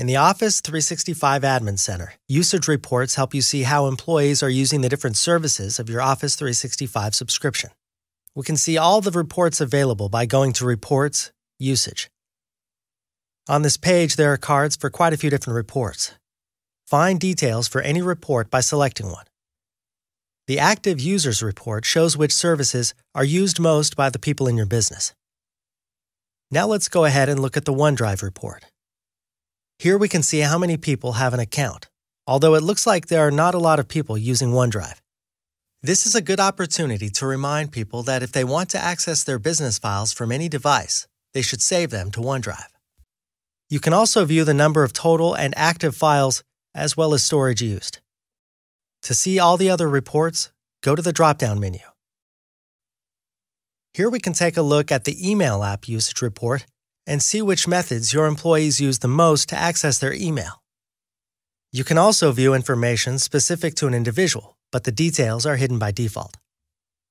In the Office 365 Admin Center, usage reports help you see how employees are using the different services of your Office 365 subscription. We can see all the reports available by going to Reports, Usage. On this page, there are cards for quite a few different reports. Find details for any report by selecting one. The Active Users report shows which services are used most by the people in your business. Now let's go ahead and look at the OneDrive report. Here we can see how many people have an account, although it looks like there are not a lot of people using OneDrive. This is a good opportunity to remind people that if they want to access their business files from any device, they should save them to OneDrive. You can also view the number of total and active files as well as storage used. To see all the other reports, go to the drop-down menu. Here we can take a look at the email app usage report and see which methods your employees use the most to access their email. You can also view information specific to an individual, but the details are hidden by default.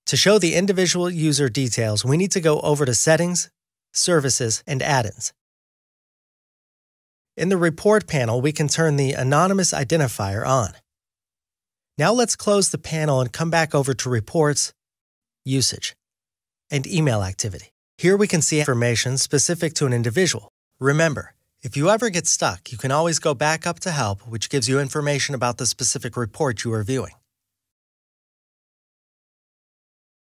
To show the individual user details, we need to go over to Settings, Services, and Add-ins. In the Report panel, we can turn the Anonymous Identifier on. Now let's close the panel and come back over to Reports, Usage, and Email Activity. Here we can see information specific to an individual. Remember, if you ever get stuck, you can always go back up to Help, which gives you information about the specific report you are viewing.